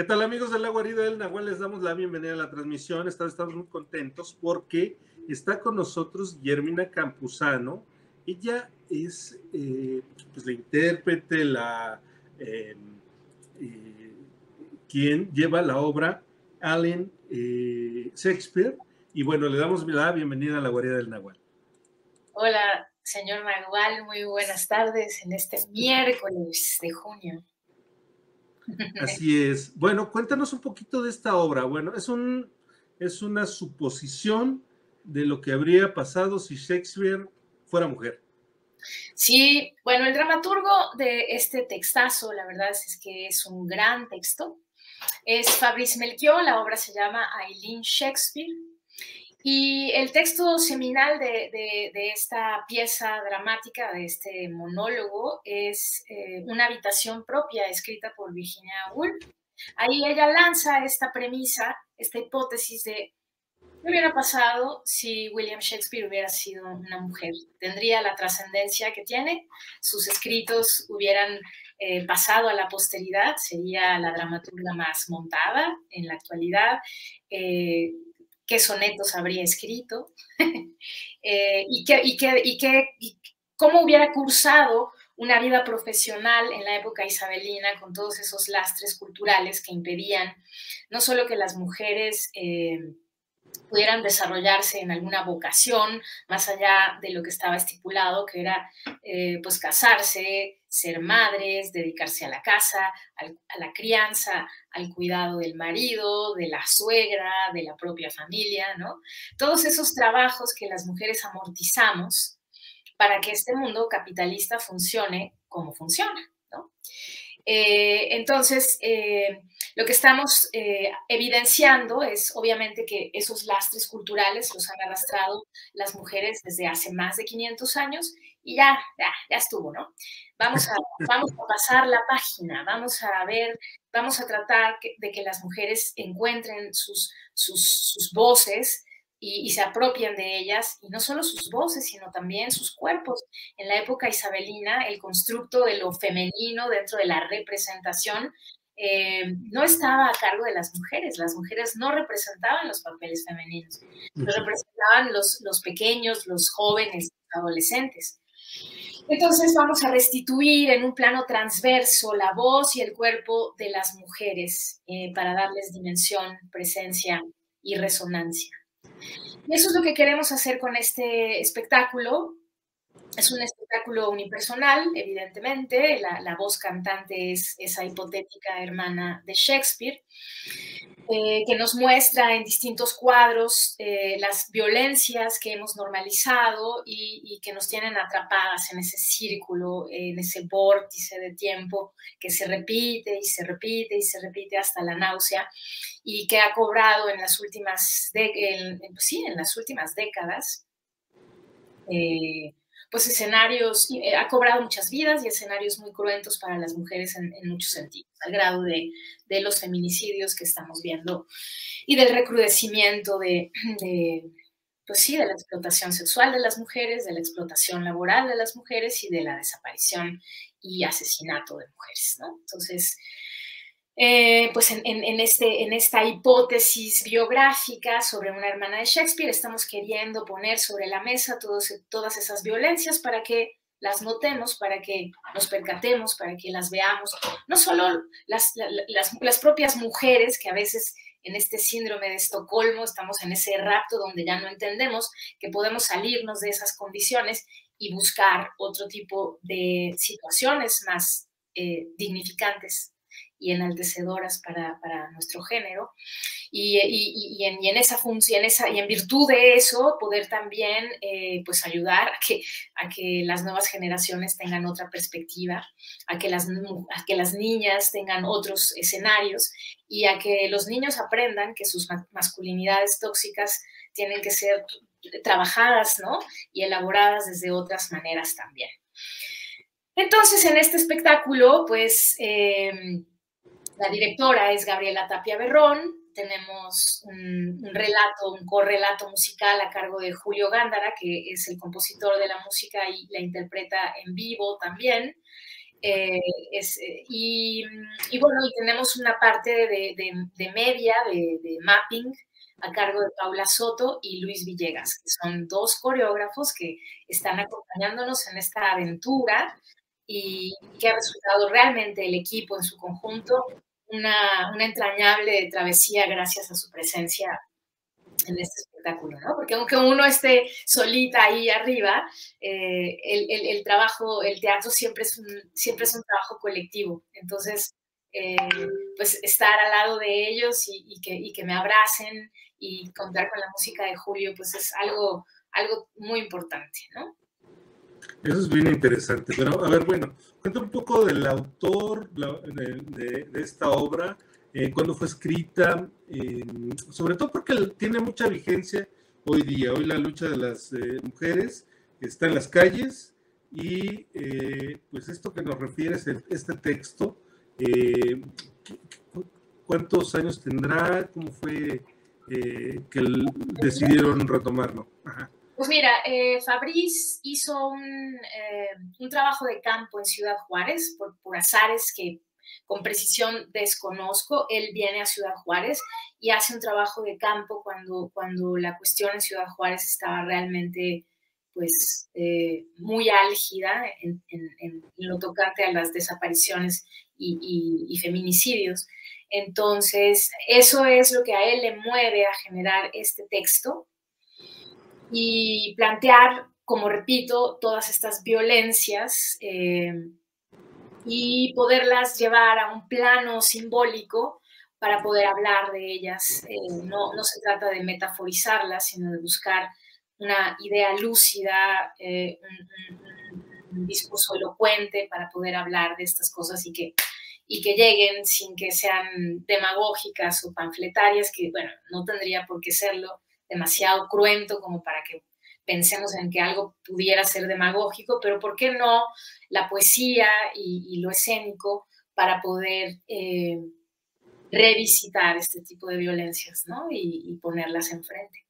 ¿Qué tal, amigos de La Guarida del Nagual? Les damos la bienvenida a la transmisión. Estamos muy contentos porque está con nosotros Guillermina Campuzano. Ella es pues la intérprete, quien lleva la obra Eileen Shakespeare. Y bueno, le damos la bienvenida a La Guarida del Nagual. Hola, señor Nagual. Muy buenas tardes en este miércoles de junio. Así es. Bueno, cuéntanos un poquito de esta obra. Bueno, es una suposición de lo que habría pasado si Shakespeare fuera mujer. Sí, bueno, el dramaturgo de este textazo, la verdad es que es un gran texto, es Fabrice Melquiot. La obra se llama Eileen Shakespeare. Y el texto seminal de esta pieza dramática, de este monólogo, es Una habitación propia, escrita por Virginia Woolf. Ahí ella lanza esta premisa, esta hipótesis de ¿qué hubiera pasado si William Shakespeare hubiera sido una mujer? ¿Tendría la trascendencia que tiene? ¿Sus escritos hubieran pasado a la posteridad? ¿Sería la dramaturga más montada en la actualidad? ¿Qué sonetos habría escrito? ¿Cómo hubiera cursado una vida profesional en la época isabelina con todos esos lastres culturales que impedían no solo que las mujeres pudieran desarrollarse en alguna vocación más allá de lo que estaba estipulado, que era pues casarse, ser madres, dedicarse a la casa, a la crianza, al cuidado del marido, de la suegra, de la propia familia, ¿no? Todos esos trabajos que las mujeres amortizamos para que este mundo capitalista funcione como funciona, ¿no? Entonces, lo que estamos evidenciando es obviamente que esos lastres culturales los han arrastrado las mujeres desde hace más de 500 años y ya estuvo, ¿no? Vamos a pasar la página, vamos a tratar de que las mujeres encuentren sus voces y se apropien de ellas, y no solo sus voces, sino también sus cuerpos. En la época isabelina, el constructo de lo femenino dentro de la representación no estaba a cargo de las mujeres. Las mujeres no representaban los papeles femeninos, los representaban los pequeños, los jóvenes, los adolescentes. Entonces vamos a restituir en un plano transverso la voz y el cuerpo de las mujeres para darles dimensión, presencia y resonancia. Y eso es lo que queremos hacer con este espectáculo. Es un espectáculo unipersonal, evidentemente. La voz cantante es esa hipotética hermana de Shakespeare, que nos muestra en distintos cuadros las violencias que hemos normalizado y que nos tienen atrapadas en ese círculo, en ese vórtice de tiempo que se repite y se repite y se repite hasta la náusea, y que ha cobrado en las últimas, décadas, pues escenarios, ha cobrado muchas vidas y escenarios muy cruentos para las mujeres en muchos sentidos, al grado de los feminicidios que estamos viendo y del recrudecimiento de la explotación sexual de las mujeres, de la explotación laboral de las mujeres y de la desaparición y asesinato de mujeres, ¿no? Entonces, pues en esta hipótesis biográfica sobre una hermana de Shakespeare estamos queriendo poner sobre la mesa todas esas violencias para que las notemos, para que nos percatemos, para que las veamos. No solo las propias mujeres, que a veces en este síndrome de Estocolmo estamos en ese rapto donde ya no entendemos que podemos salirnos de esas condiciones y buscar otro tipo de situaciones más dignificantes y enaltecedoras para nuestro género, y en virtud de eso poder también pues ayudar a que las nuevas generaciones tengan otra perspectiva, a que las niñas tengan otros escenarios, y a que los niños aprendan que sus masculinidades tóxicas tienen que ser trabajadas, ¿no? Y elaboradas desde otras maneras también. Entonces, en este espectáculo, pues la directora es Gabriela Tapia Berrón. Tenemos un correlato musical a cargo de Julio Gándara, que es el compositor de la música y la interpreta en vivo también. Bueno, y tenemos una parte de media, de mapping, a cargo de Paula Soto y Luis Villegas, que son dos coreógrafos que están acompañándonos en esta aventura y que ha resultado realmente el equipo en su conjunto una entrañable travesía gracias a su presencia en este espectáculo, ¿no? Porque aunque uno esté solita ahí arriba, el trabajo, el teatro siempre es un trabajo colectivo. Entonces, pues estar al lado de ellos y que me abracen y contar con la música de Julio, pues es algo muy importante, ¿no? Eso es bien interesante. Pero, a ver, bueno, cuenta un poco del autor de esta obra, cuándo fue escrita, sobre todo porque tiene mucha vigencia hoy día. Hoy la lucha de las mujeres está en las calles y pues esto que nos refiere es este texto. ¿Cuántos años tendrá? ¿Cómo fue que decidieron retomarlo? Ajá. Pues mira, Fabrice hizo un trabajo de campo en Ciudad Juárez, por azares que con precisión desconozco. Él viene a Ciudad Juárez y hace un trabajo de campo cuando la cuestión en Ciudad Juárez estaba realmente pues muy álgida en lo tocante a las desapariciones y feminicidios. Entonces, eso es lo que a él le mueve a generar este texto y plantear, como repito, todas estas violencias y poderlas llevar a un plano simbólico para poder hablar de ellas. No se trata de metaforizarlas, sino de buscar una idea lúcida, un discurso elocuente para poder hablar de estas cosas y que lleguen sin que sean demagógicas o panfletarias, que, bueno, no tendría por qué serlo, demasiado cruento como para que pensemos en que algo pudiera ser demagógico, pero ¿por qué no la poesía y lo escénico para poder revisitar este tipo de violencias, ¿no? y ponerlas enfrente?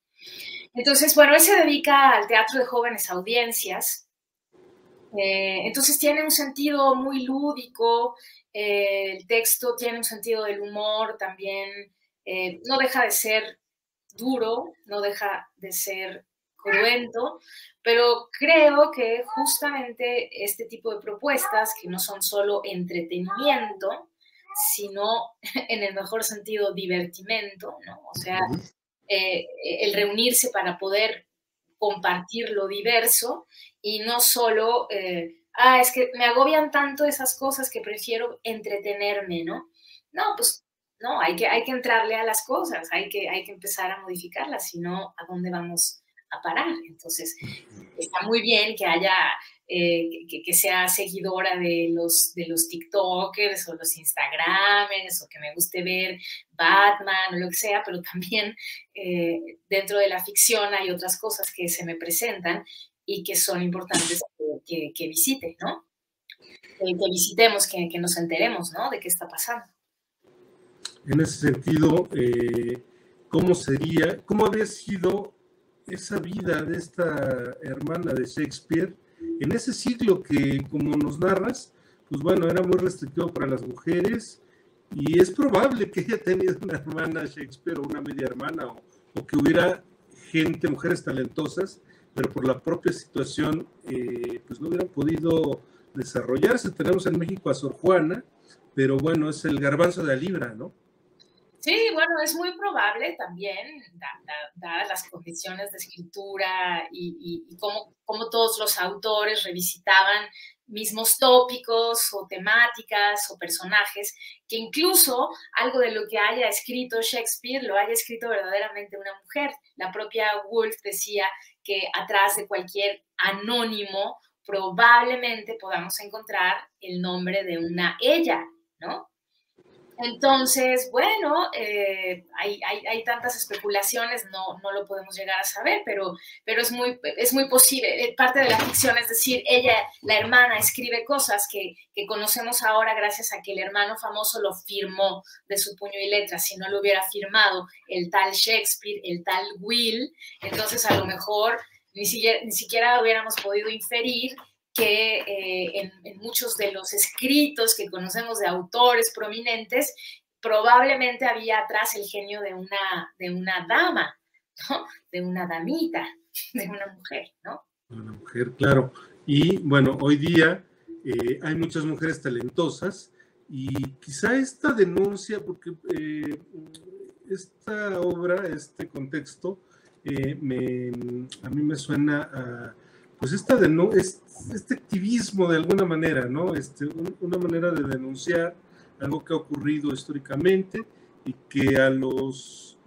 Entonces, bueno, él se dedica al teatro de jóvenes audiencias. Entonces tiene un sentido muy lúdico, el texto tiene un sentido del humor también, no deja de ser duro, no deja de ser cruento, pero creo que justamente este tipo de propuestas, que no son solo entretenimiento, sino en el mejor sentido divertimento, ¿no? O sea, el reunirse para poder compartir lo diverso y no solo, es que me agobian tanto esas cosas que prefiero entretenerme, ¿no? No, pues no, hay que entrarle a las cosas, hay que empezar a modificarlas, si no, ¿a dónde vamos a parar? Entonces, está muy bien que haya, que sea seguidora de los TikTokers o los Instagramers, o que me guste ver Batman o lo que sea, pero también dentro de la ficción hay otras cosas que se me presentan y que son importantes que visite, ¿no? Que visitemos, que nos enteremos, ¿no? De qué está pasando. En ese sentido, ¿cómo habría sido esa vida de esta hermana de Shakespeare en ese siglo que, como nos narras, pues bueno, era muy restrictivo para las mujeres, y es probable que haya tenido una hermana Shakespeare o una media hermana, o que hubiera gente, mujeres talentosas, pero por la propia situación pues no hubieran podido desarrollarse. Tenemos en México a Sor Juana, pero bueno, es el garbanzo de la libra, ¿no? Sí, bueno, es muy probable también, dadas las condiciones de escritura y cómo todos los autores revisitaban mismos tópicos o temáticas o personajes, que incluso algo de lo que haya escrito Shakespeare lo haya escrito verdaderamente una mujer. La propia Woolf decía que atrás de cualquier anónimo probablemente podamos encontrar el nombre de una ella, ¿no? Entonces, bueno, hay tantas especulaciones, no lo podemos llegar a saber, pero es muy posible. Parte de la ficción, es decir, ella, la hermana, escribe cosas que conocemos ahora gracias a que el hermano famoso lo firmó de su puño y letra. Si no lo hubiera firmado el tal Shakespeare, el tal Will, entonces a lo mejor ni siquiera hubiéramos podido inferir que en muchos de los escritos que conocemos de autores prominentes, probablemente había atrás el genio de una dama, ¿no? De una damita, de una mujer, ¿no? Una mujer, claro. Y bueno, hoy día hay muchas mujeres talentosas y quizá esta denuncia, porque esta obra, este contexto, a mí me suena a, pues este activismo de alguna manera, ¿no? Una manera de denunciar algo que ha ocurrido históricamente y que a los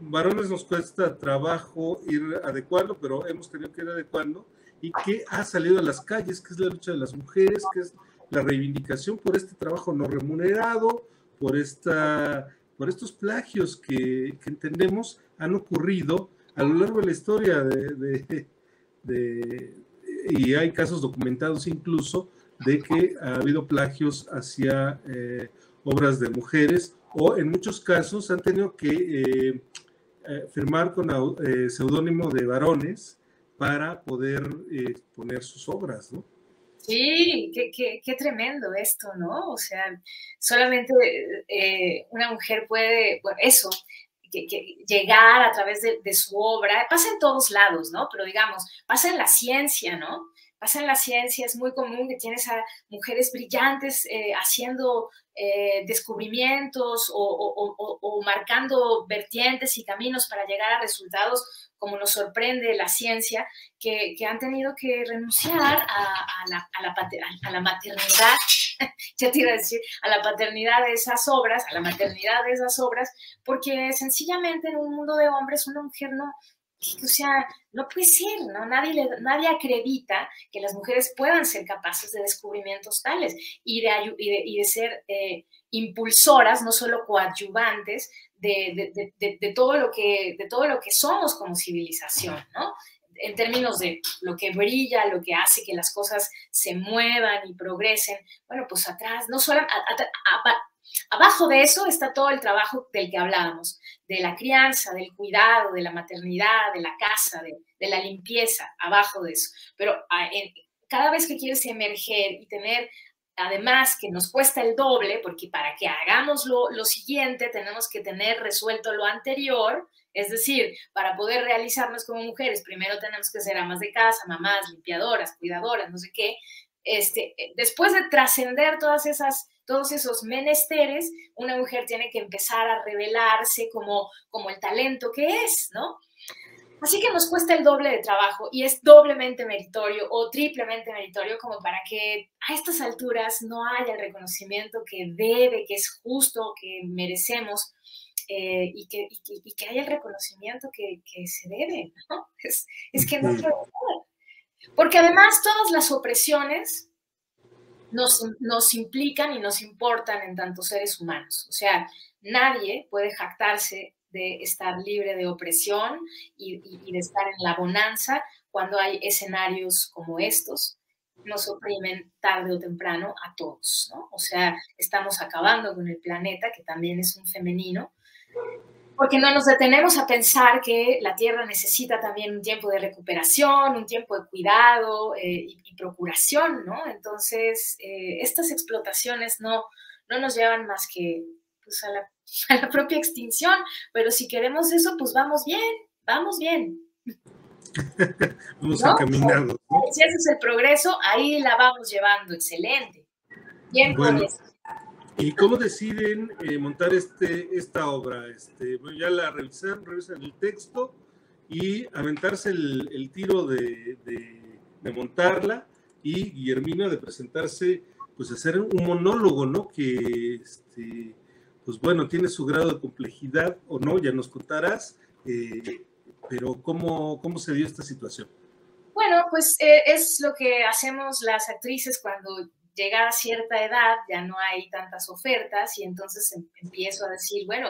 varones nos cuesta trabajo ir adecuando, pero hemos tenido que ir adecuando, y que ha salido a las calles, que es la lucha de las mujeres, que es la reivindicación por este trabajo no remunerado, por estos plagios que entendemos han ocurrido a lo largo de la historia y hay casos documentados incluso de que ha habido plagios hacia obras de mujeres, o en muchos casos han tenido que firmar con seudónimo de varones para poder poner sus obras, ¿no? Sí, qué tremendo esto, ¿no? O sea, solamente una mujer puede, bueno, eso, que llegar a través de su obra, pasa en todos lados, ¿no? Pero digamos, pasa en la ciencia, ¿no? Pasa en la ciencia, es muy común que tienes a mujeres brillantes haciendo descubrimientos o marcando vertientes y caminos para llegar a resultados, como nos sorprende la ciencia, que han tenido que renunciar a la maternidad, ya te iba a decir, a la paternidad de esas obras, a la maternidad de esas obras, porque sencillamente en un mundo de hombres una mujer no... O sea, no puede ser, ¿no? Nadie acredita que las mujeres puedan ser capaces de descubrimientos tales y de ser impulsoras, no solo coadyuvantes, de todo lo que somos como civilización, ¿no? En términos de lo que brilla, lo que hace que las cosas se muevan y progresen. Bueno, pues atrás, no solo... Abajo de eso está todo el trabajo del que hablábamos, de la crianza, del cuidado, de la maternidad, de la casa, de la limpieza, abajo de eso. Pero cada vez que quieres emerger y tener, además que nos cuesta el doble, porque para que hagamos lo siguiente tenemos que tener resuelto lo anterior, es decir, para poder realizarnos como mujeres, primero tenemos que ser amas de casa, mamás, limpiadoras, cuidadoras, no sé qué. Después de trascender todos esos menesteres, una mujer tiene que empezar a revelarse como el talento que es, ¿no? Así que nos cuesta el doble de trabajo y es doblemente meritorio o triplemente meritorio como para que a estas alturas no haya el reconocimiento que debe, que es justo, que merecemos y que haya el reconocimiento que se debe, ¿no? Es que no es verdad. Porque además todas las opresiones nos implican y nos importan en tanto seres humanos. O sea, nadie puede jactarse de estar libre de opresión y de estar en la bonanza cuando hay escenarios como estos. Nos oprimen tarde o temprano a todos, ¿no? O sea, estamos acabando con el planeta, que también es un femenino, porque no nos detenemos a pensar que la Tierra necesita también un tiempo de recuperación, un tiempo de cuidado y procuración, ¿no? Entonces, estas explotaciones no nos llevan más que pues, a la propia extinción, pero si queremos eso, pues vamos bien, vamos bien. Vamos encaminados, ¿no? Si ese es el progreso, ahí la vamos llevando, excelente. Bien, bueno. ¿Y cómo deciden montar esta obra? Bueno, ya la revisan el texto y aventarse el tiro de montarla, y Guillermina de presentarse, pues hacer un monólogo, ¿no? Que, pues bueno, tiene su grado de complejidad o no, ya nos contarás, pero ¿cómo se dio esta situación? Bueno, pues es lo que hacemos las actrices cuando... Llegada a cierta edad, ya no hay tantas ofertas y entonces empiezo a decir, bueno,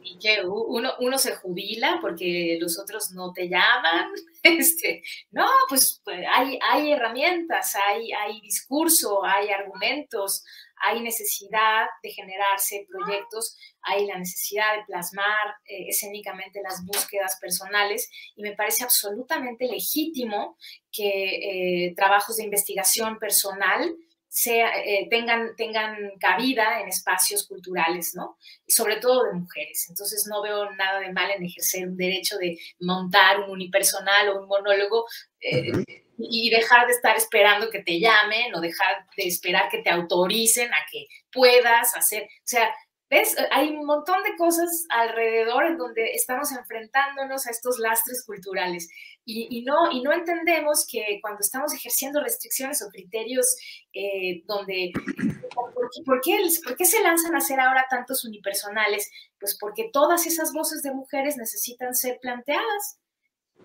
y que uno se jubila porque los otros no te llaman, no, pues hay herramientas, hay discurso, hay argumentos, hay necesidad de generarse proyectos, hay la necesidad de plasmar escénicamente las búsquedas personales, y me parece absolutamente legítimo que trabajos de investigación personal tengan cabida en espacios culturales, ¿no? Y sobre todo de mujeres. Entonces no veo nada de mal en ejercer un derecho de montar un unipersonal o un monólogo y dejar de estar esperando que te llamen o dejar de esperar que te autoricen a que puedas hacer. O sea, ¿ves? Hay un montón de cosas alrededor en donde estamos enfrentándonos a estos lastres culturales y no entendemos que cuando estamos ejerciendo restricciones o criterios ¿por qué se lanzan a hacer ahora tantos unipersonales? Pues porque todas esas voces de mujeres necesitan ser planteadas.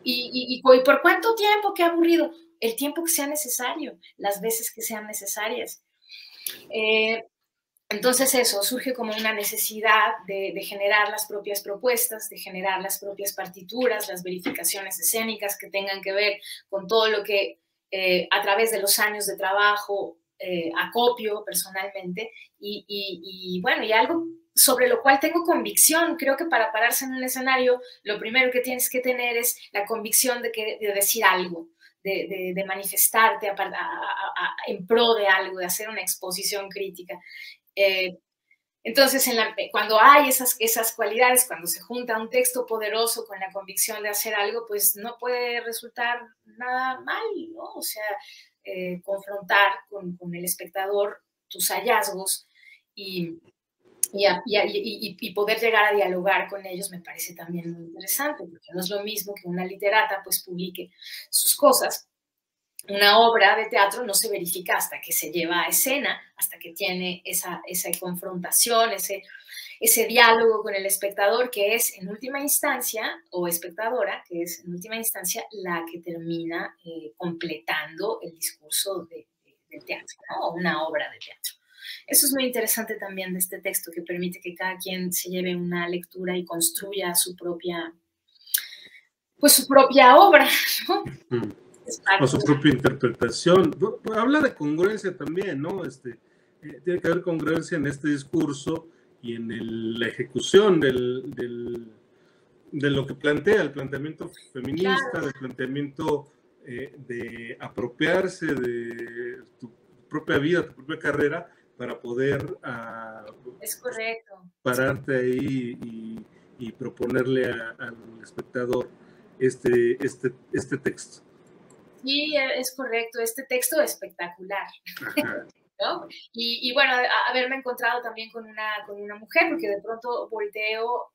¿Y por cuánto tiempo? Qué aburrido. El tiempo que sea necesario, las veces que sean necesarias. Entonces eso, surge como una necesidad de generar las propias propuestas, de generar las propias partituras, las verificaciones escénicas que tengan que ver con todo lo que a través de los años de trabajo acopio personalmente y bueno, y algo sobre lo cual tengo convicción. Creo que para pararse en un escenario lo primero que tienes que tener es la convicción de decir algo. De manifestarte en pro de algo, de hacer una exposición crítica. Entonces, cuando hay esas cualidades, cuando se junta un texto poderoso con la convicción de hacer algo, pues no puede resultar nada mal, ¿no? O sea, confrontar con el espectador tus hallazgos y poder llegar a dialogar con ellos me parece también muy interesante, porque no es lo mismo que una literata pues publique sus cosas. Una obra de teatro no se verifica hasta que se lleva a escena, hasta que tiene esa confrontación, ese diálogo con el espectador, que es en última instancia, o espectadora, que es en última instancia la que termina completando el discurso del teatro, ¿no? O una obra de teatro. Eso es muy interesante también de este texto, que permite que cada quien se lleve una lectura y construya su propia obra, ¿no? O su propia interpretación. Habla de congruencia también, ¿no? Tiene que haber congruencia en este discurso y en la ejecución de lo que plantea, el planteamiento feminista, claro. El planteamiento de apropiarse de tu propia vida, tu propia carrera, para poder es correcto. Pararte ahí y proponerle al espectador este texto. Sí, es correcto, este texto es espectacular, ¿no? Y bueno, haberme encontrado también con una mujer, porque de pronto volteo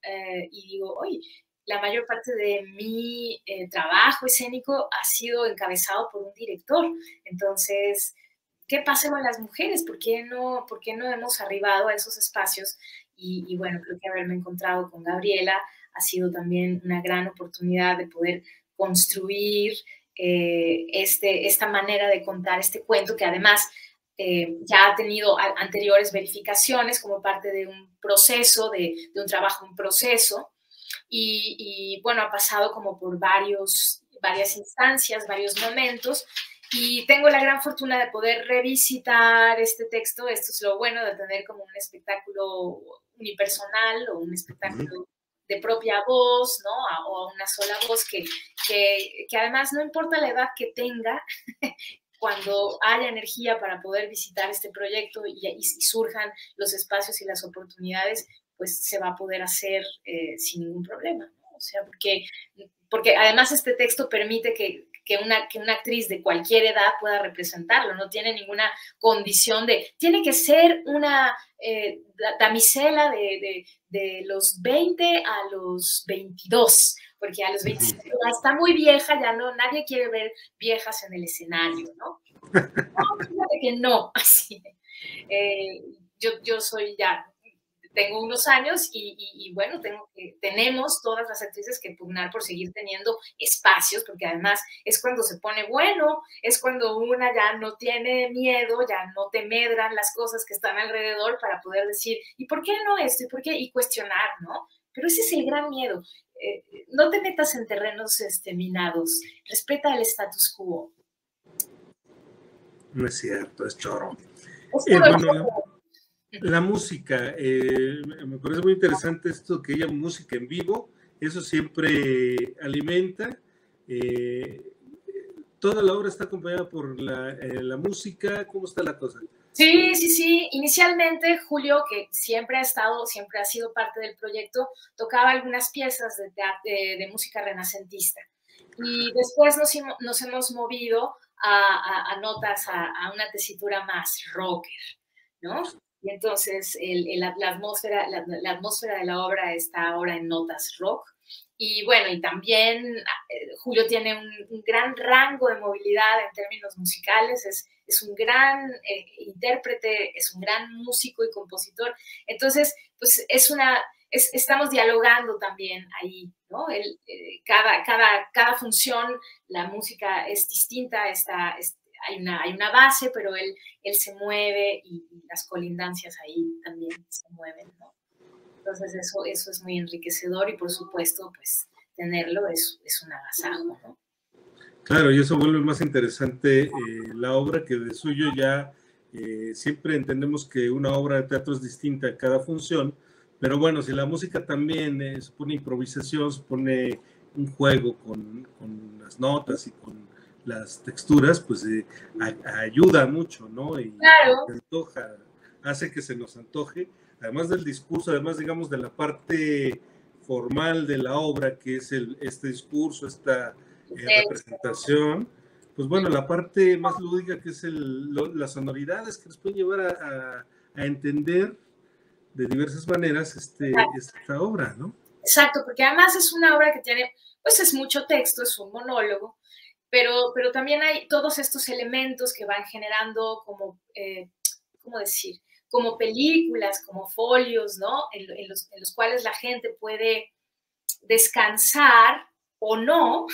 y digo, oye, la mayor parte de mi trabajo escénico ha sido encabezado por un director, entonces... ¿Qué pasa con las mujeres? ¿Por qué no hemos arribado a esos espacios? Y bueno, creo que haberme encontrado con Gabriela ha sido también una gran oportunidad de poder construir esta manera de contar este cuento, que además ya ha tenido anteriores verificaciones como parte de un proceso, de un trabajo en proceso. Y bueno, ha pasado como por varias instancias, varios momentos. Y tengo la gran fortuna de poder revisitar este texto. Esto es lo bueno de tener como un espectáculo unipersonal o un espectáculo de propia voz, ¿no? O a una sola voz que además no importa la edad que tenga, cuando haya energía para poder visitar este proyecto y surjan los espacios y las oportunidades, pues se va a poder hacer sin ningún problema, ¿no? O sea, porque además este texto permite que una actriz de cualquier edad pueda representarlo, no tiene ninguna condición tiene que ser una damisela de los 20 a los 22, porque a los 25 ya está muy vieja, ya no, nadie quiere ver viejas en el escenario, ¿no? No, fíjate que no, así. Yo soy ya... Tengo unos años y bueno, tenemos todas las actrices que pugnar por seguir teniendo espacios, porque además es cuando se pone bueno, es cuando una ya no tiene miedo, ya no te medran las cosas que están alrededor para poder decir, ¿y por qué no esto? ¿Y por qué? Y cuestionar, ¿no? Pero ese es el gran miedo. No te metas en terrenos minados. Respeta el status quo. No es cierto, es choro. Es La música, me parece muy interesante esto que ella música en vivo, eso siempre alimenta. Toda la obra está acompañada por la música, ¿cómo está la cosa? Sí, sí, sí. Inicialmente Julio, que siempre ha sido parte del proyecto, tocaba algunas piezas de música renacentista. Y después nos hemos movido a notas, a una tesitura más rocker, ¿no? Y entonces la atmósfera de la obra está ahora en notas rock. Y bueno, y también Julio tiene un gran rango de movilidad en términos musicales, es un gran intérprete, es un gran músico y compositor. Entonces, pues estamos dialogando también ahí, ¿no? Cada función, la música es distinta, hay una base, pero él se mueve y las colindancias ahí también se mueven, ¿no? Entonces eso es muy enriquecedor y por supuesto, pues tenerlo es un agasajo, ¿no? Claro, y eso vuelve más interesante la obra, que de suyo ya siempre entendemos que una obra de teatro es distinta a cada función, pero bueno, si la música también supone improvisación, supone un juego con las notas y con las texturas, pues ayuda mucho, ¿no? Y claro. Hace que se nos antoje. Además del discurso, además, digamos, de la parte formal de la obra, que es este discurso, esta representación, pues bueno, la parte más lúdica, que es las sonoridades que nos pueden llevar a entender de diversas maneras esta obra, ¿no? Exacto, porque además es una obra que tiene, pues es mucho texto, es un monólogo, pero también hay todos estos elementos que van generando como, ¿cómo decir?, como películas, como folios, ¿no? En los cuales la gente puede descansar o no,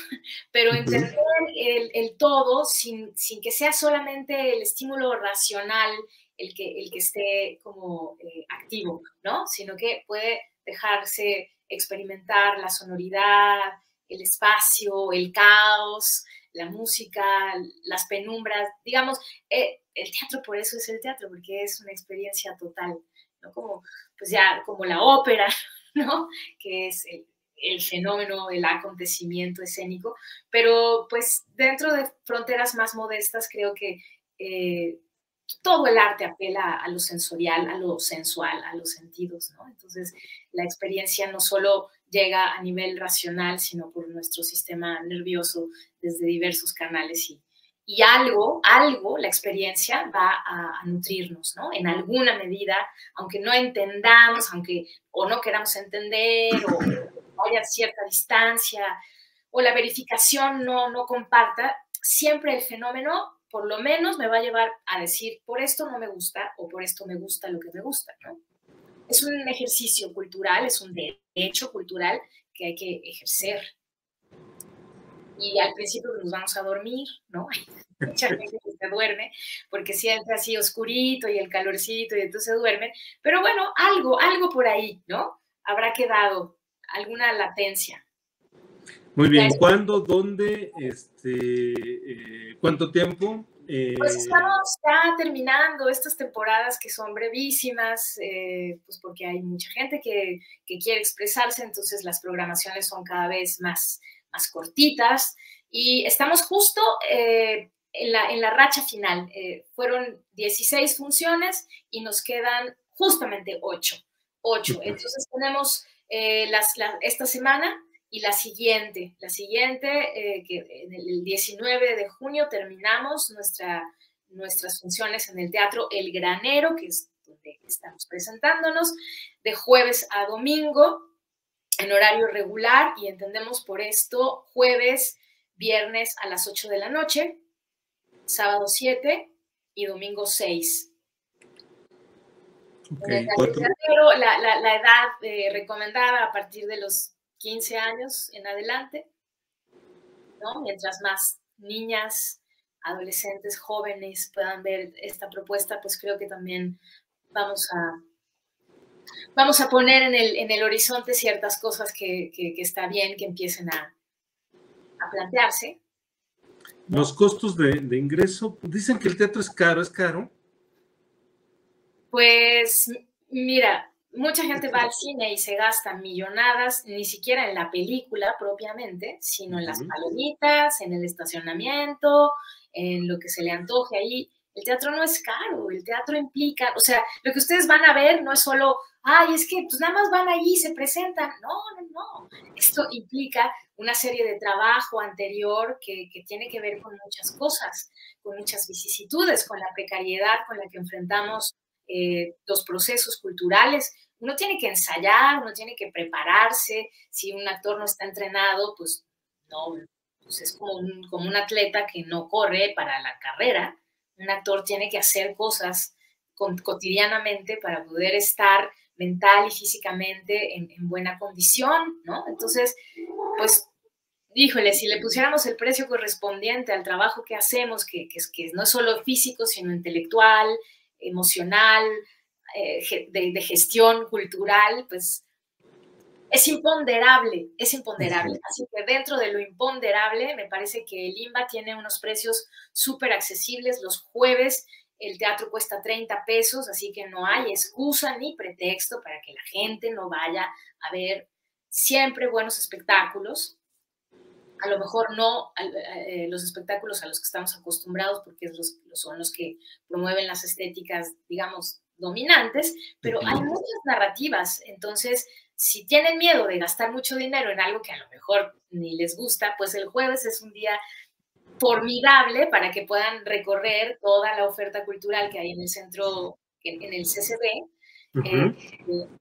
pero entender el todo sin que sea solamente el estímulo racional el que esté como activo, ¿no? Sino que puede dejarse experimentar la sonoridad, el espacio, el caos, la música, las penumbras, digamos, el teatro por eso es el teatro, porque es una experiencia total, ¿no? Como la ópera, ¿no? Que es el fenómeno, el acontecimiento escénico, pero pues dentro de fronteras más modestas creo que todo el arte apela a lo sensorial, a lo sensual, a los sentidos, ¿no? Entonces la experiencia no solo llega a nivel racional, sino por nuestro sistema nervioso desde diversos canales y algo, la experiencia va a nutrirnos, ¿no? En alguna medida, aunque no entendamos, o no queramos entender, o haya cierta distancia, o la verificación no comparta, siempre el fenómeno por lo menos me va a llevar a decir, por esto no me gusta, o por esto me gusta lo que me gusta, ¿no? Es un ejercicio cultural, es un derecho cultural que hay que ejercer. Y al principio nos vamos a dormir, ¿no? Mucha gente se duerme porque siempre así oscurito y el calorcito y entonces duermen. Pero bueno, algo por ahí, ¿no? Habrá quedado alguna latencia. Muy bien. ¿Cuándo? ¿Dónde? ¿Cuánto tiempo? Pues estamos ya terminando estas temporadas que son brevísimas, pues porque hay mucha gente que quiere expresarse, entonces las programaciones son cada vez más cortitas y estamos justo en la racha final. Fueron 16 funciones y nos quedan justamente 8. Entonces tenemos esta semana y la siguiente, que el 19 de junio terminamos nuestras funciones en el Teatro El Granero, que es donde estamos presentándonos, de jueves a domingo, en horario regular, y entendemos por esto jueves, viernes a las 8 de la noche, sábado 7 y domingo 6. Okay, la edad recomendada a partir de los 15 años en adelante, ¿no? Mientras más niñas, adolescentes, jóvenes puedan ver esta propuesta, pues creo que también vamos a poner en el horizonte ciertas cosas que está bien que empiecen a plantearse. Los costos de ingreso, dicen que el teatro es caro, ¿es caro? Pues mira, mucha gente va al cine y se gasta millonadas, ni siquiera en la película propiamente, sino en las palomitas, en el estacionamiento, en lo que se le antoje ahí. El teatro no es caro, el teatro implica, o sea, lo que ustedes van a ver no es solo, ay, es que pues nada más van allí y se presentan. No. Esto implica una serie de trabajo anterior que tiene que ver con muchas cosas, con muchas vicisitudes, con la precariedad con la que enfrentamos los procesos culturales. Uno tiene que ensayar, uno tiene que prepararse. Si un actor no está entrenado, pues no, pues es como un atleta que no corre para la carrera. Un actor tiene que hacer cosas cotidianamente para poder estar mental y físicamente en buena condición, ¿no? Entonces, pues, híjole, si le pusiéramos el precio correspondiente al trabajo que hacemos, que no es solo físico, sino intelectual, emocional, de gestión cultural, pues es imponderable. Así que dentro de lo imponderable, me parece que el INBA tiene unos precios súper accesibles. Los jueves el teatro cuesta 30 pesos, así que no hay excusa ni pretexto para que la gente no vaya a ver siempre buenos espectáculos. A lo mejor no los espectáculos a los que estamos acostumbrados, porque son los que promueven las estéticas, digamos, dominantes, pero hay muchas narrativas. Entonces, si tienen miedo de gastar mucho dinero en algo que a lo mejor ni les gusta, pues el jueves es un día formidable para que puedan recorrer toda la oferta cultural que hay en el centro, en el CCB.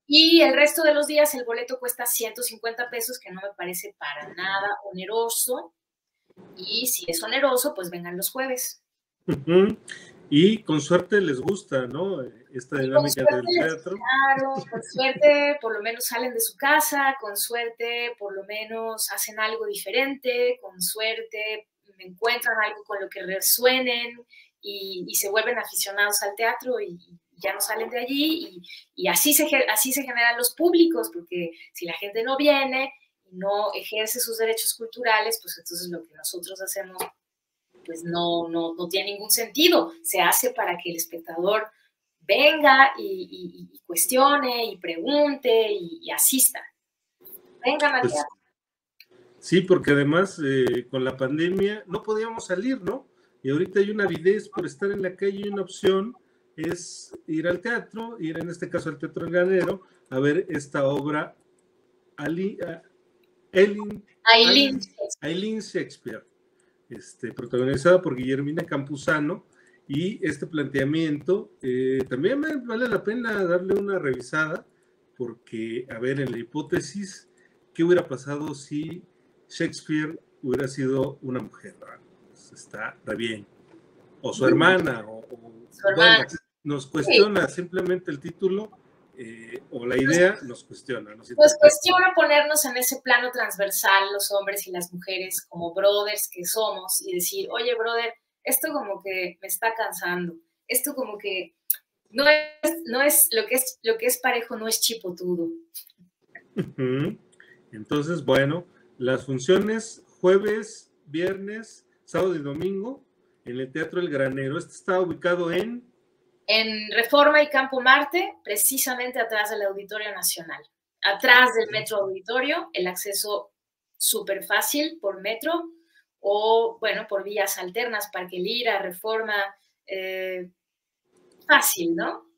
Y el resto de los días el boleto cuesta 150 pesos, que no me parece para nada oneroso. Y si es oneroso, pues vengan los jueves. Y con suerte les gusta, ¿no? Esta dinámica del teatro. Claro, con suerte por lo menos salen de su casa, con suerte por lo menos hacen algo diferente, con suerte encuentran algo con lo que resuenen y se vuelven aficionados al teatro y ya no salen de allí, y así se generan los públicos, porque si la gente no viene, no ejerce sus derechos culturales, pues entonces lo que nosotros hacemos pues no tiene ningún sentido. Se hace para que el espectador venga y cuestione y pregunte y asista. Venga, María. Pues, sí, porque además con la pandemia no podíamos salir, ¿no? Y ahorita hay una avidez por estar en la calle y una opción es ir al teatro, ir en este caso al Teatro El Granero, a ver esta obra, Eileen Shakespeare, protagonizada por Guillermina Campuzano, y este planteamiento también vale la pena darle una revisada, porque, a ver, en la hipótesis, ¿qué hubiera pasado si Shakespeare hubiera sido una mujer? Pues está bien, o su hermana, bueno, nos cuestiona simplemente el título o la idea nos cuestiona. Nos cuestiona ponernos en ese plano transversal, los hombres y las mujeres, como brothers que somos, y decir, oye, brother, esto como que me está cansando, esto como que no es lo que es parejo, no es chipotudo. Entonces, bueno, las funciones jueves, viernes, sábado y domingo, en el Teatro El Granero. Este está ubicado en Reforma y Campo Marte, precisamente atrás del Auditorio Nacional. Atrás del Metro Auditorio, el acceso súper fácil por metro o, bueno, por vías alternas, Parque Lira, Reforma, fácil, ¿no?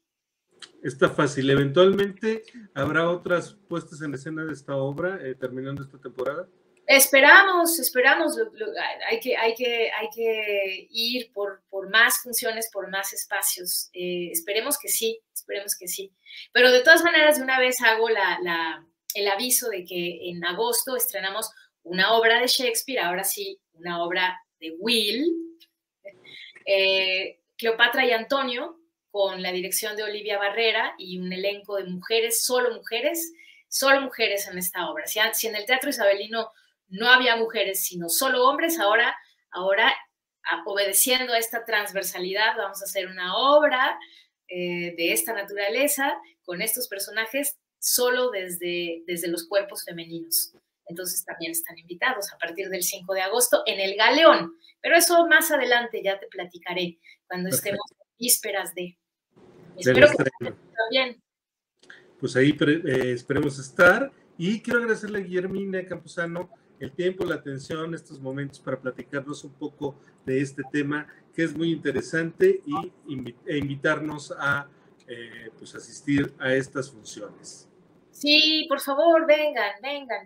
Está fácil. Eventualmente habrá otras puestas en escena de esta obra terminando esta temporada. Esperamos, hay que ir por más funciones, por más espacios, esperemos que sí, pero de todas maneras de una vez hago el aviso de que en agosto estrenamos una obra de Shakespeare, ahora sí, una obra de Will, Cleopatra y Antonio, con la dirección de Olivia Barrera y un elenco de mujeres, solo mujeres en esta obra. Si en el teatro isabelino no había mujeres, sino solo hombres, ahora obedeciendo a esta transversalidad, vamos a hacer una obra de esta naturaleza con estos personajes solo desde los cuerpos femeninos. Entonces también están invitados a partir del 5 de agosto en el Galeón. Pero eso más adelante ya te platicaré, cuando estemos en vísperas de... Espero que también. Pues ahí esperemos estar. Y quiero agradecerle a Guillermina Campuzano el tiempo, la atención, estos momentos para platicarnos un poco de este tema que es muy interesante e invitarnos a pues asistir a estas funciones. Sí, por favor, vengan,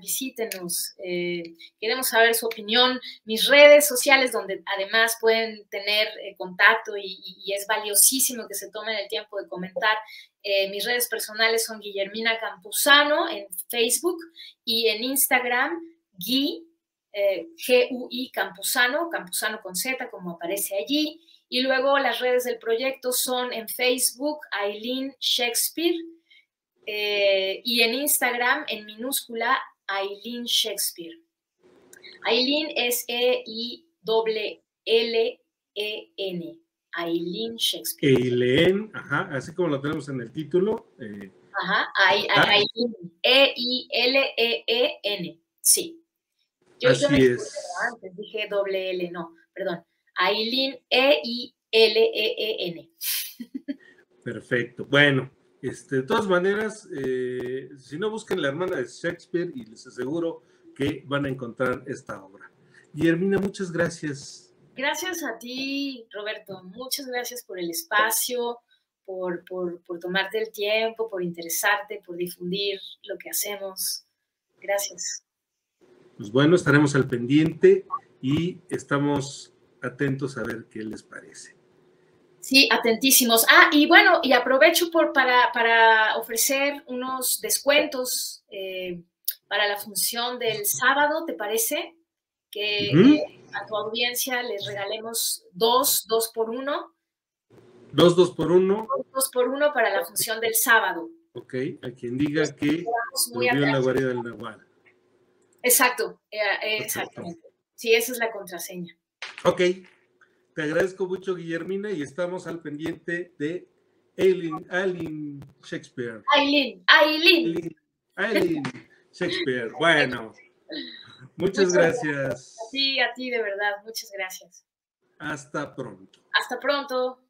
visítenos. Queremos saber su opinión. Mis redes sociales, donde además pueden tener contacto y es valiosísimo que se tomen el tiempo de comentar. Mis redes personales son Guillermina Campuzano en Facebook y en Instagram, G-U-I Campuzano, Campuzano con Z, como aparece allí. Y luego las redes del proyecto son en Facebook, Eileen Shakespeare, y en Instagram, en minúscula, Eileen Shakespeare. Eileen es E-I-L-L-E-N. Eileen Shakespeare. Eileen, ajá, así como lo tenemos en el título. Ajá, Eileen, E-I-L-E-E-N, sí. Yo me equivoqué antes, dije doble L, no, perdón. Eileen, E-I-L-E-E-N. Perfecto, bueno. De todas maneras, si no, busquen La Hermana de Shakespeare y les aseguro que van a encontrar esta obra. Guillermina, muchas gracias. Gracias a ti, Roberto. Muchas gracias por el espacio, por tomarte el tiempo, por interesarte, por difundir lo que hacemos. Gracias. Pues bueno, estaremos al pendiente y estamos atentos a ver qué les parece. Sí, atentísimos. Ah, y bueno, y aprovecho para ofrecer unos descuentos para la función del sábado, ¿te parece? Que a tu audiencia les regalemos dos por uno para la función del sábado. Ok, a quien diga que volvió La Guarida del Nagual. Exacto, exactamente. Sí, esa es la contraseña. Ok. Te agradezco mucho, Guillermina, y estamos al pendiente de Eileen Shakespeare. Eileen Shakespeare. Bueno, muchas gracias. Sí, a ti, de verdad, muchas gracias. Hasta pronto. Hasta pronto.